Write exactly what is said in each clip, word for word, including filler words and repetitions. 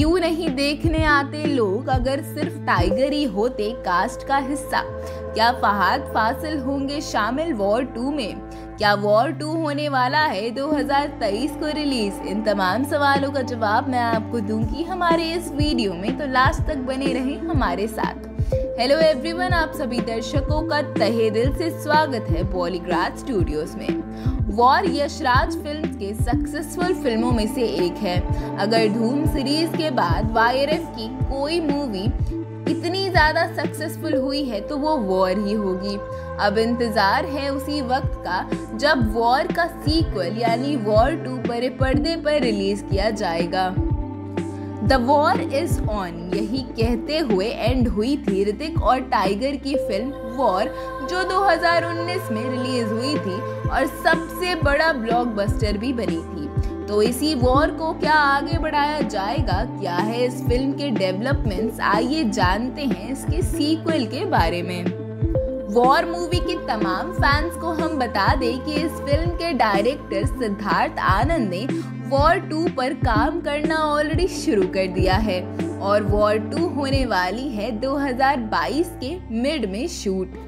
क्यों नहीं देखने आते लोग अगर सिर्फ टाइगर ही होते कास्ट का हिस्सा? क्या फहाद फासिल होंगे शामिल वॉर टू में? क्या वॉर टू होने वाला है दो हज़ार तेईस को रिलीज? इन तमाम सवालों का जवाब मैं आपको दूंगी हमारे इस वीडियो में, तो लास्ट तक बने रहें हमारे साथ। हेलो एवरीवन, आप सभी दर्शकों का तहे दिल से स्वागत है बॉलीग्राज स्टूडियोज में। वॉर यश राज फिल्म्स के सक्सेसफुल फिल्मों में से एक है। अगर धूम सीरीज के बाद वाई आर एफ की कोई मूवी इतनी ज़्यादा सक्सेसफुल हुई है तो वो वॉर ही होगी। अब इंतज़ार है उसी वक्त का जब वॉर का सीक्वल यानी वॉर टू बड़े पर्दे पर रिलीज किया जाएगा। द वॉर इज ऑन यही कहते हुए एंड हुई थी ऋतिक और टाइगर की फिल्म वॉर, जो दो हज़ार उन्नीस में रिलीज हुई थी और सबसे बड़ा ब्लॉकबस्टर भी बनी थी। तो इसी वॉर को क्या आगे बढ़ाया जाएगा, क्या है इस फिल्म के डेवलपमेंट्स, आइए जानते हैं इसके सीक्वल के बारे में। वॉर मूवी के तमाम फैंस को हम बता दें कि इस फिल्म के डायरेक्टर सिद्धार्थ आनंद ने वॉर टू पर काम करना ऑलरेडी शुरू कर दिया है और वॉर टू होने वाली है दो हज़ार बाईस के मिड में शूट।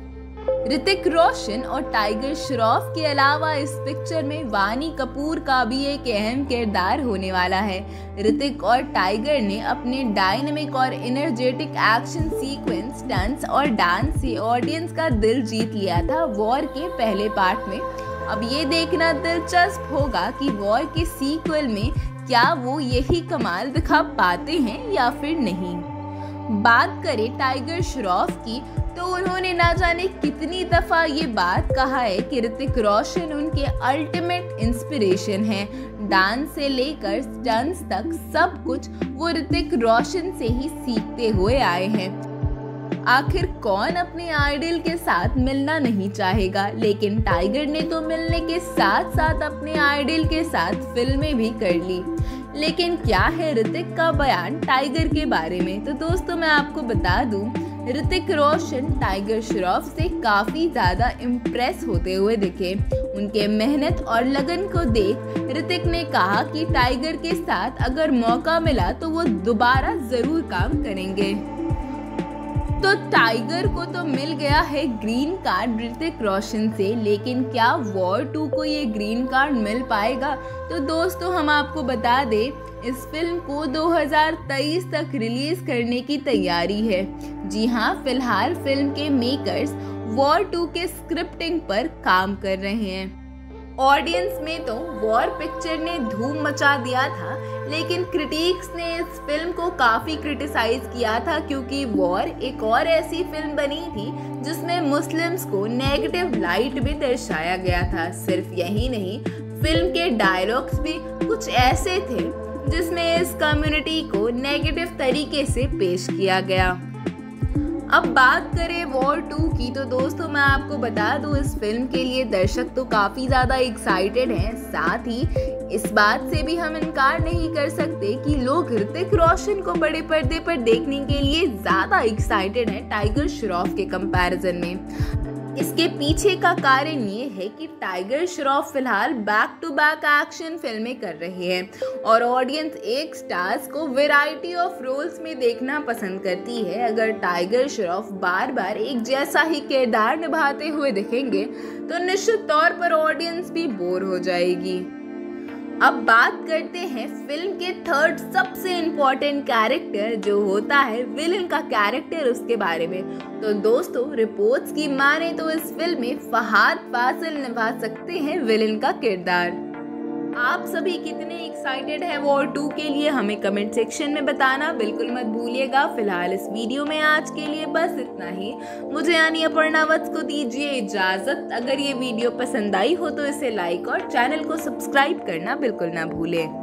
ऋतिक रोशन और टाइगर श्रॉफ के अलावा इस पिक्चर में वानी कपूर का भी एक अहम किरदार होने वाला है। ऋतिक और टाइगर ने अपने डायनेमिक और एनर्जेटिक एक्शन सीक्वेंस, स्टंट्स और डांस से ऑडियंस का दिल जीत लिया था वॉर के पहले पार्ट में। अब ये देखना दिलचस्प होगा कि वॉर के सीक्वल में क्या वो यही कमाल दिखा पाते हैं या फिर नहीं। बात करें टाइगर श्रॉफ की तो उन्होंने ना जाने कितनी दफ़ा ये बात कहा है कि ऋतिक रोशन उनके अल्टीमेट इंस्पिरेशन हैं। डांस से लेकर स्टंट्स तक सब कुछ वो ऋतिक रोशन से ही सीखते हुए आए हैं। आखिर कौन अपने आइडल के साथ मिलना नहीं चाहेगा, लेकिन टाइगर ने तो मिलने के साथ साथ अपने आइडल के साथ फिल्में भी कर ली। लेकिन क्या है ऋतिक का बयान टाइगर के बारे में? तो दोस्तों मैं आपको बता दूं, ऋतिक रोशन टाइगर श्रॉफ से काफ़ी ज़्यादा इम्प्रेस होते हुए दिखे। उनके मेहनत और लगन को देख ऋतिक ने कहा कि टाइगर के साथ अगर मौका मिला तो वो दोबारा ज़रूर काम करेंगे। तो टाइगर को तो मिल गया है ग्रीन कार्ड ऋतिक रोशन से, लेकिन क्या वॉर टू को ये ग्रीन कार्ड मिल पाएगा? तो दोस्तों हम आपको बता दें, इस फिल्म को दो हज़ार तेईस तक रिलीज़ करने की तैयारी है। जी हाँ, फिलहाल फिल्म के मेकर्स वॉर टू के स्क्रिप्टिंग पर काम कर रहे हैं। ऑडियंस में तो वॉर पिक्चर ने धूम मचा दिया था, लेकिन क्रिटिक्स ने इस फिल्म को काफ़ी क्रिटिसाइज़ किया था क्योंकि वॉर एक और ऐसी फिल्म बनी थी जिसमें मुस्लिम्स को नेगेटिव लाइट में दर्शाया गया था। सिर्फ यही नहीं, फिल्म के डायलॉग्स भी कुछ ऐसे थे जिसमें इस कम्युनिटी को नेगेटिव तरीके से पेश किया गया। अब बात करें वॉर टू की तो दोस्तों मैं आपको बता दूं, इस फिल्म के लिए दर्शक तो काफ़ी ज़्यादा एक्साइटेड हैं। साथ ही इस बात से भी हम इनकार नहीं कर सकते कि लोग ऋतिक रोशन को बड़े पर्दे पर देखने के लिए ज़्यादा एक्साइटेड हैं टाइगर श्रॉफ के कंपैरिजन में। इसके पीछे का कारण ये है कि टाइगर श्रॉफ फिलहाल बैक टू बैक एक्शन फिल्में कर रहे हैं और ऑडियंस एक स्टार्स को वेराइटी ऑफ रोल्स में देखना पसंद करती है। अगर टाइगर श्रॉफ बार बार एक जैसा ही किरदार निभाते हुए दिखेंगे तो निश्चित तौर पर ऑडियंस भी बोर हो जाएगी। अब बात करते हैं फिल्म के थर्ड सबसे इम्पॉर्टेंट कैरेक्टर जो होता है विलन का कैरेक्टर, उसके बारे में। तो दोस्तों रिपोर्ट्स की माने तो इस फिल्म में फहाद फासिल निभा सकते हैं विलन का किरदार। आप सभी कितने एक्साइटेड हैं वॉर टू के लिए, हमें कमेंट सेक्शन में बताना बिल्कुल मत भूलिएगा। फिलहाल इस वीडियो में आज के लिए बस इतना ही। मुझे यानी अपर्णा वत्स को दीजिए इजाज़त। अगर ये वीडियो पसंद आई हो तो इसे लाइक और चैनल को सब्सक्राइब करना बिल्कुल ना भूलें।